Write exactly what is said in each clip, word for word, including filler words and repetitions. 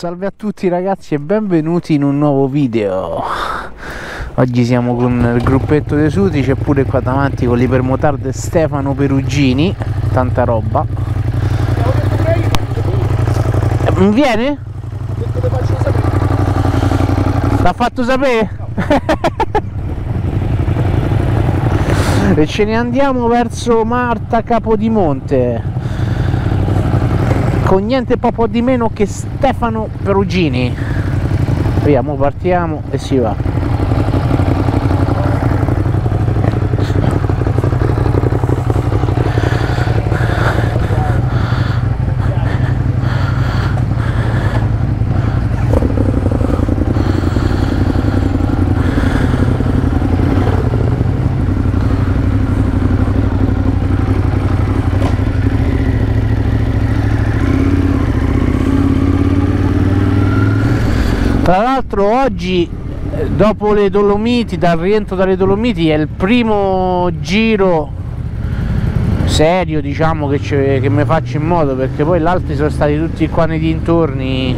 Salve a tutti ragazzi e benvenuti in un nuovo video. Oggi siamo con il gruppetto dei Sutri, c'è pure qua davanti con l'ipermotard Stefano Perugini. Tanta roba. Non viene? L'ha fatto sapere? No. E ce ne andiamo verso Marta Capodimonte con niente poco di meno che Stefano Perugini. Vediamo, partiamo e si va. Tra l'altro oggi, dopo le Dolomiti, dal rientro dalle Dolomiti, è il primo giro serio, diciamo, che, che mi faccio in moto, perché poi gli altri sono stati tutti qua nei dintorni.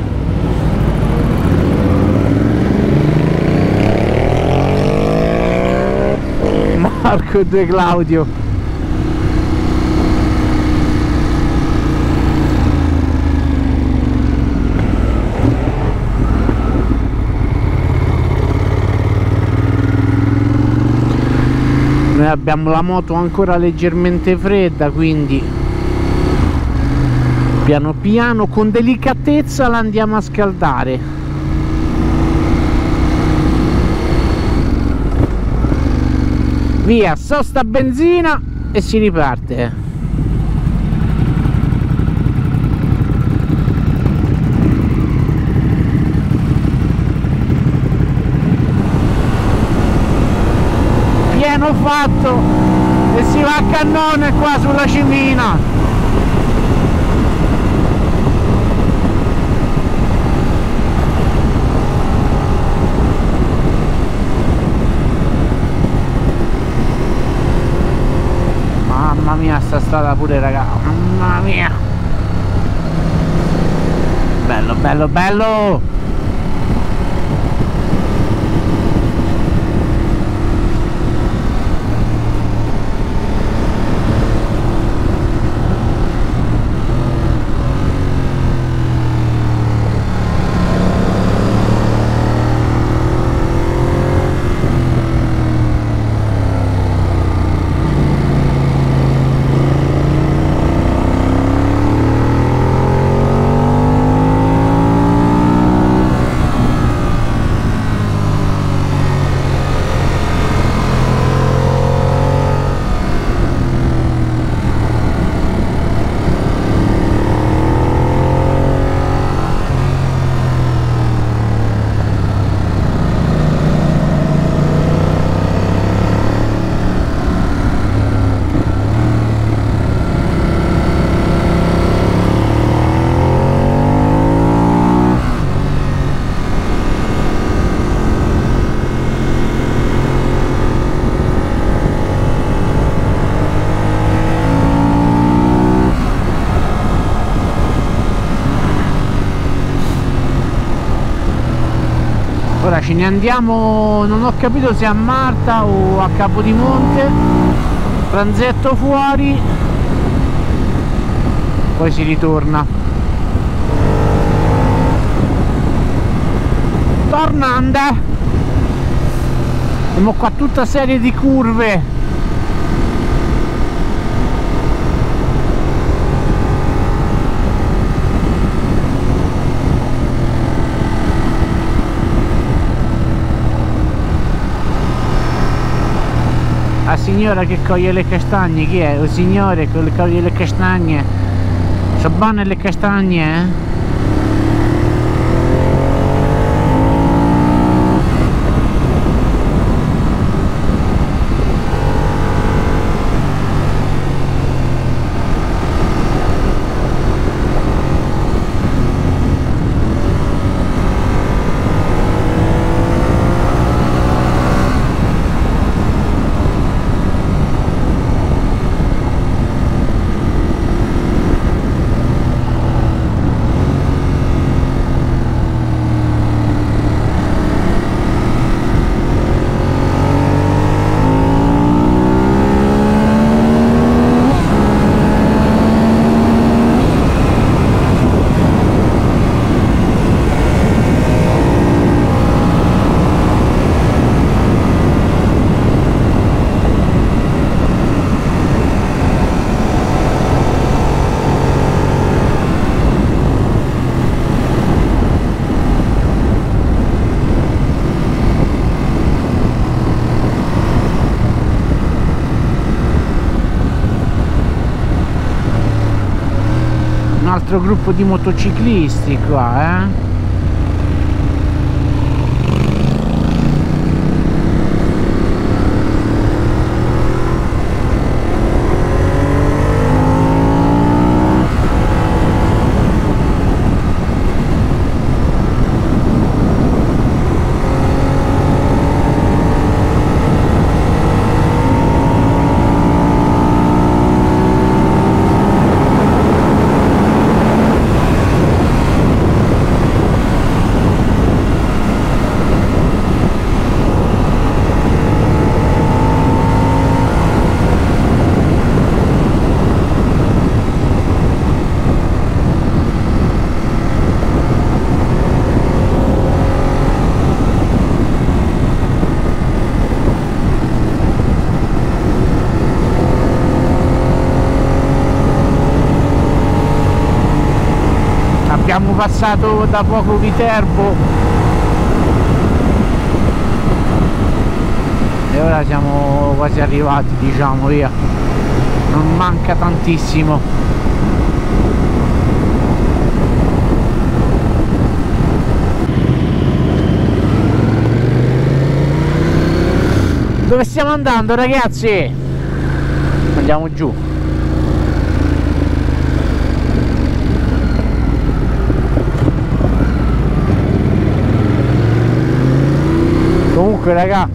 Marco e De Claudio. Noi abbiamo la moto ancora leggermente fredda, quindi piano piano, con delicatezza, la andiamo a scaldare. Via, sosta benzina e si riparte. Fatto e si va a cannone qua sulla cimina. Mamma mia sta strada pure, raga, mamma mia, bello bello bello. Ora ce ne andiamo, non ho capito se a Marta o a Capodimonte, transetto fuori, poi si ritorna. Tornando! Siamo qua tutta serie di curve. La signora che coglie le castagne, chi è? Il signore che coglie le castagne. Sono buone le castagne, eh? altro gruppo di motociclisti qua, eh. Abbiamo passato da poco Viterbo e ora siamo quasi arrivati, diciamo, via, non manca tantissimo. Dove stiamo andando, ragazzi? Andiamo giù. Comunque, raga,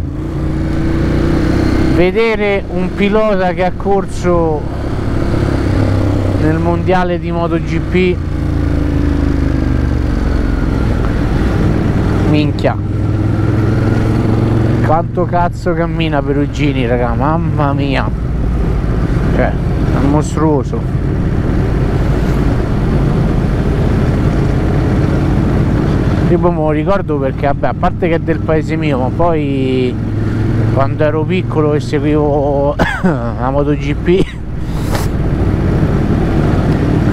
vedere un pilota che ha corso nel mondiale di Moto G P, minchia, quanto cazzo cammina Perugini, raga, mamma mia, cioè è mostruoso. Tipo me lo ricordo perché, vabbè, a parte che è del paese mio, ma poi quando ero piccolo e seguivo la MotoGP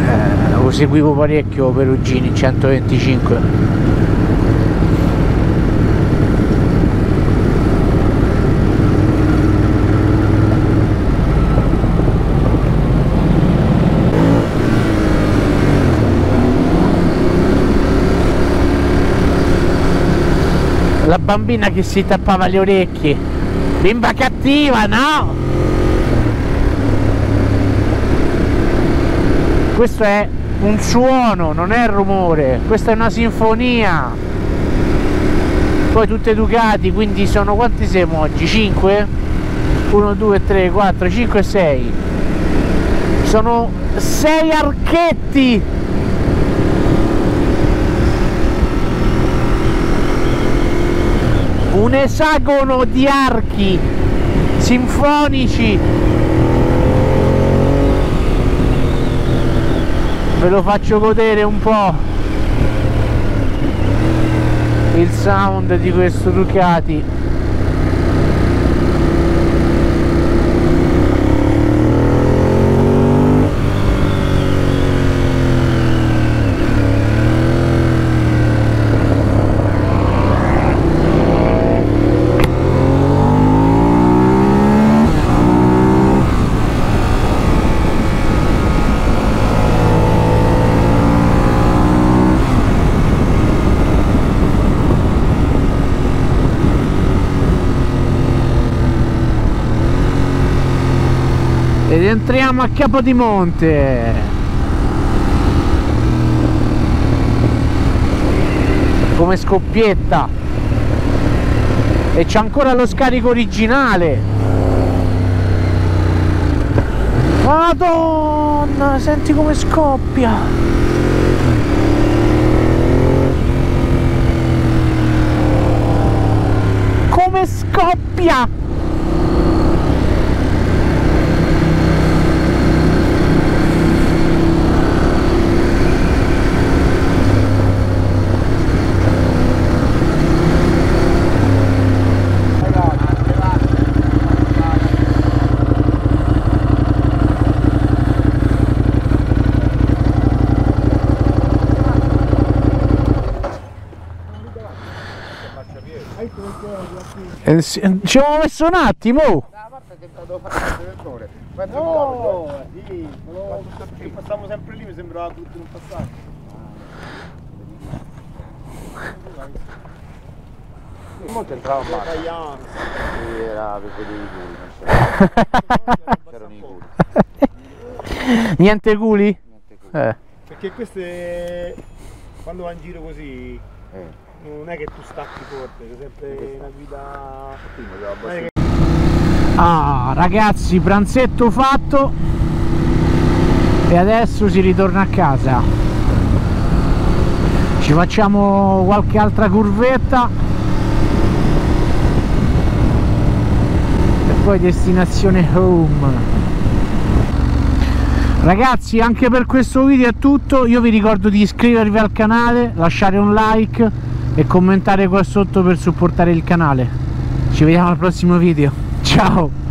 eh, lo seguivo parecchio Perugini centoventicinque. La bambina che si tappava le orecchie, bimba cattiva, no? Questo è un suono, non è il rumore, questa è una sinfonia. Poi tutte Ducati, quindi sono, quanti siamo oggi? cinque? uno, due, tre, quattro, cinque, sei. Sono sei archetti! Un esagono di archi sinfonici. Ve lo faccio godere un po' il sound di questo Ducati. Ed entriamo a Capodimonte. Come scoppietta. E c'è ancora lo scarico originale. Madonna, senti come scoppia. Come scoppia. Ci abbiamo messo un attimo! volta che vado a fare il direttore. No, sì, lo... che passavamo sempre lì, mi sembrava tutto non passare. Molto entrava male. Sì, era vedevi i culi. C'erano i culi. Niente culi? Niente culi. Eh. Perché queste quando va in giro così eh. non è che tu stacchi forte, c'è sempre una guida. Ah ragazzi, pranzetto fatto e adesso si ritorna a casa, ci facciamo qualche altra curvetta e poi destinazione home. Ragazzi, anche per questo video è tutto, io vi ricordo di iscrivervi al canale, lasciare un like e commentare qua sotto per supportare il canale. Ci vediamo al prossimo video, ciao!